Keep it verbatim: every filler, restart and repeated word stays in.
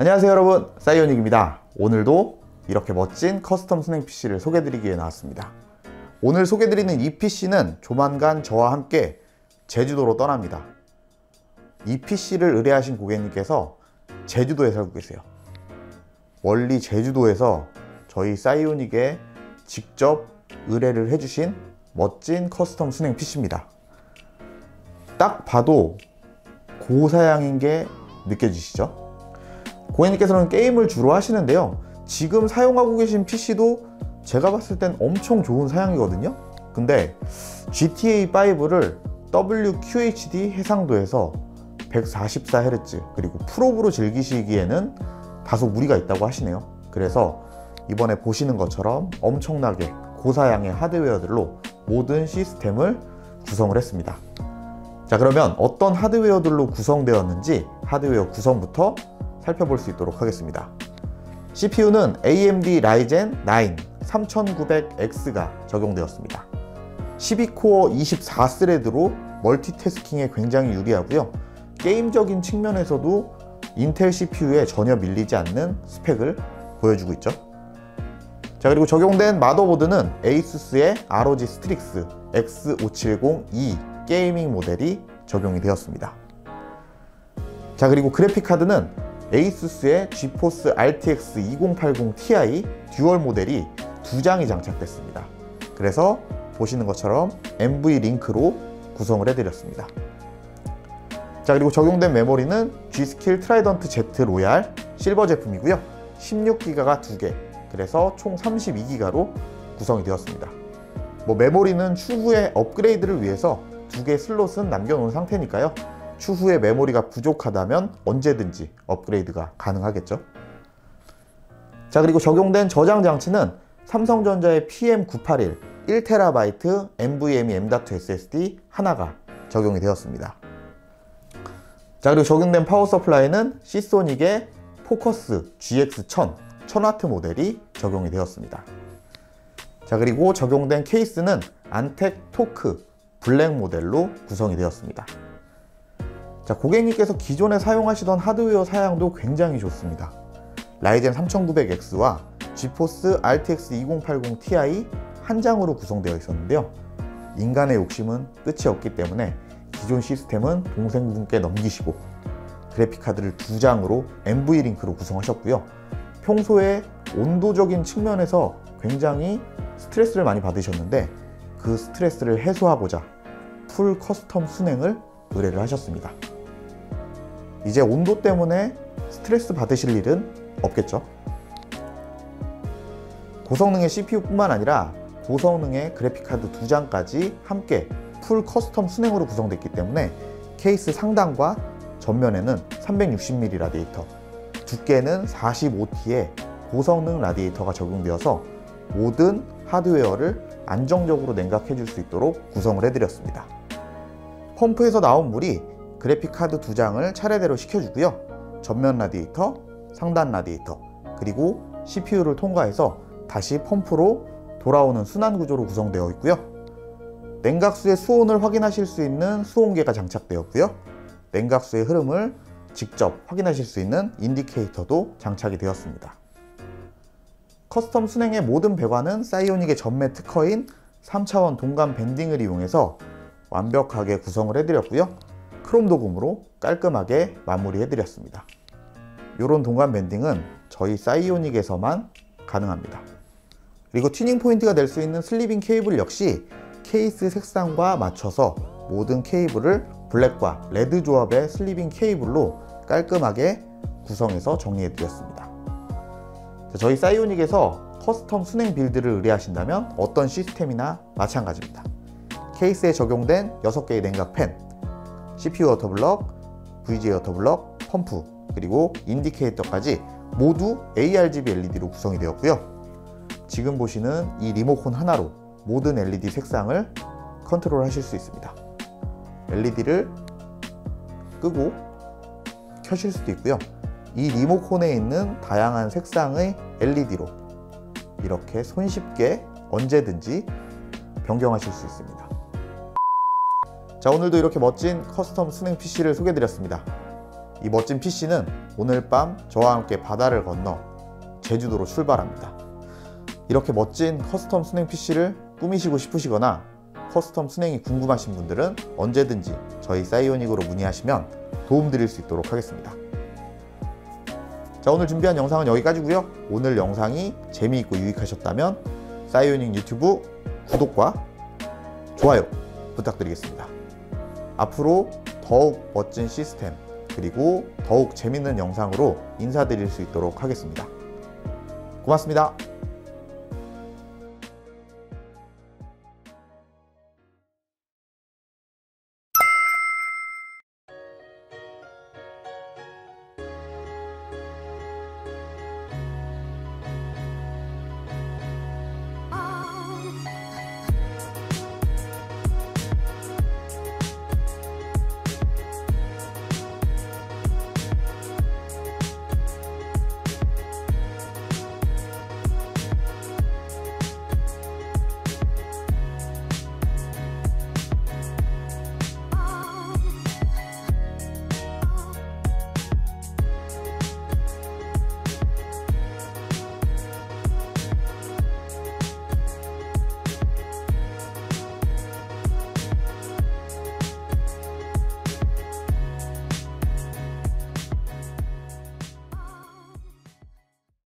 안녕하세요 여러분, 사이오닉입니다. 오늘도 이렇게 멋진 커스텀 순행 피시를 소개해드리기 위해 나왔습니다. 오늘 소개해드리는 이 피시는 조만간 저와 함께 제주도로 떠납니다. 이 피시를 의뢰하신 고객님께서 제주도에 살고 계세요. 멀리 제주도에서 저희 사이오닉에 직접 의뢰를 해주신 멋진 커스텀 순행 피시입니다. 딱 봐도 고사양인 게 느껴지시죠? 고객님께서는 게임을 주로 하시는데요, 지금 사용하고 계신 피시도 제가 봤을 땐 엄청 좋은 사양이거든요. 근데 지티에이 파이브를 더블유 큐 에이치 디 해상도에서 백사십사 헤르츠 그리고 풀옵으로 즐기시기에는 다소 무리가 있다고 하시네요. 그래서 이번에 보시는 것처럼 엄청나게 고사양의 하드웨어들로 모든 시스템을 구성을 했습니다. 자, 그러면 어떤 하드웨어들로 구성되었는지 하드웨어 구성부터 살펴볼 수 있도록 하겠습니다. 씨피유는 에이엠디 라이젠 나인 삼천구백 엑스가 적용되었습니다. 십이 코어 이십사 스레드로 멀티태스킹에 굉장히 유리하고요, 게임적인 측면에서도 인텔 씨피유에 전혀 밀리지 않는 스펙을 보여주고 있죠. 자, 그리고 적용된 마더보드는 에이수스의 알오지 스트릭스 엑스 오칠공 이 게이밍 모델이 적용이 되었습니다. 자, 그리고 그래픽카드는 에이수스의 지포스 알티엑스 이공팔공 티아이 듀얼 모델이 두 장이 장착됐습니다. 그래서 보시는 것처럼 엠브이 링크로 구성을 해드렸습니다. 자, 그리고 적용된 메모리는 G 스킬 트라이던트 Z 로얄 실버 제품이고요, 십육 기가가 두 개, 그래서 총 삼십이 기가로 구성이 되었습니다. 뭐 메모리는 추후에 업그레이드를 위해서 두 개 슬롯은 남겨놓은 상태니까요, 추후에 메모리가 부족하다면 언제든지 업그레이드가 가능하겠죠. 자, 그리고 적용된 저장 장치는 삼성전자의 피엠 구백팔십일 일 테라바이트 엔브이엠이 엠 닷 투 에스에스디 하나가 적용이 되었습니다. 자, 그리고 적용된 파워 서플라이는 시소닉의 포커스 지엑스 천 천 와트 모델이 적용이 되었습니다. 자, 그리고 적용된 케이스는 안텍 토크 블랙 모델로 구성이 되었습니다. 자, 고객님께서 기존에 사용하시던 하드웨어 사양도 굉장히 좋습니다. 라이젠 삼천구백 엑스와 지포스 알티엑스 이공팔공 티아이 한 장으로 구성되어 있었는데요, 인간의 욕심은 끝이 없기 때문에 기존 시스템은 동생분께 넘기시고 그래픽카드를 두 장으로 엠브이 링크로 구성하셨고요, 평소에 온도적인 측면에서 굉장히 스트레스를 많이 받으셨는데 그 스트레스를 해소하고자 풀 커스텀 순행을 의뢰를 하셨습니다. 이제 온도 때문에 스트레스 받으실 일은 없겠죠. 고성능의 씨피유뿐만 아니라 고성능의 그래픽카드 두 장까지 함께 풀 커스텀 순행으로 구성됐기 때문에 케이스 상단과 전면에는 삼백육십 밀리미터 라디에이터, 두께는 사십오 티의 고성능 라디에이터가 적용되어서 모든 하드웨어를 안정적으로 냉각해 줄 수 있도록 구성을 해드렸습니다. 펌프에서 나온 물이 그래픽카드 두 장을 차례대로 식혀주고요, 전면 라디에이터, 상단 라디에이터, 그리고 씨피유를 통과해서 다시 펌프로 돌아오는 순환 구조로 구성되어 있고요, 냉각수의 수온을 확인하실 수 있는 수온계가 장착되었고요, 냉각수의 흐름을 직접 확인하실 수 있는 인디케이터도 장착이 되었습니다. 커스텀 순행의 모든 배관은 사이오닉의 전매 특허인 삼 차원 동감 밴딩을 이용해서 완벽하게 구성을 해드렸고요, 크롬 도금으로 깔끔하게 마무리 해드렸습니다. 이런 동감 밴딩은 저희 사이오닉에서만 가능합니다. 그리고 튜닝 포인트가 될 수 있는 슬리빙 케이블 역시 케이스 색상과 맞춰서 모든 케이블을 블랙과 레드 조합의 슬리빙 케이블로 깔끔하게 구성해서 정리해드렸습니다. 저희 사이오닉에서 커스텀 순행 빌드를 의뢰하신다면 어떤 시스템이나 마찬가지입니다. 케이스에 적용된 여섯 개의 냉각 팬, 씨피유 워터블럭, 브이제이 워터블럭, 펌프, 그리고 인디케이터까지 모두 에이알지비 엘이디로 구성이 되었고요, 지금 보시는 이 리모컨 하나로 모든 엘이디 색상을 컨트롤 하실 수 있습니다. 엘이디를 끄고 켜실 수도 있고요, 이 리모컨에 있는 다양한 색상의 엘이디로 이렇게 손쉽게 언제든지 변경하실 수 있습니다. 자, 오늘도 이렇게 멋진 커스텀 순행 피시를 소개해드렸습니다. 이 멋진 피씨는 오늘 밤 저와 함께 바다를 건너 제주도로 출발합니다. 이렇게 멋진 커스텀 수냉 피씨를 꾸미시고 싶으시거나 커스텀 수냉이 궁금하신 분들은 언제든지 저희 사이오닉으로 문의하시면 도움드릴 수 있도록 하겠습니다. 자, 오늘 준비한 영상은 여기까지고요. 오늘 영상이 재미있고 유익하셨다면 사이오닉 유튜브 구독과 좋아요 부탁드리겠습니다. 앞으로 더욱 멋진 시스템 그리고 더욱 재밌는 영상으로 인사드릴 수 있도록 하겠습니다. 고맙습니다.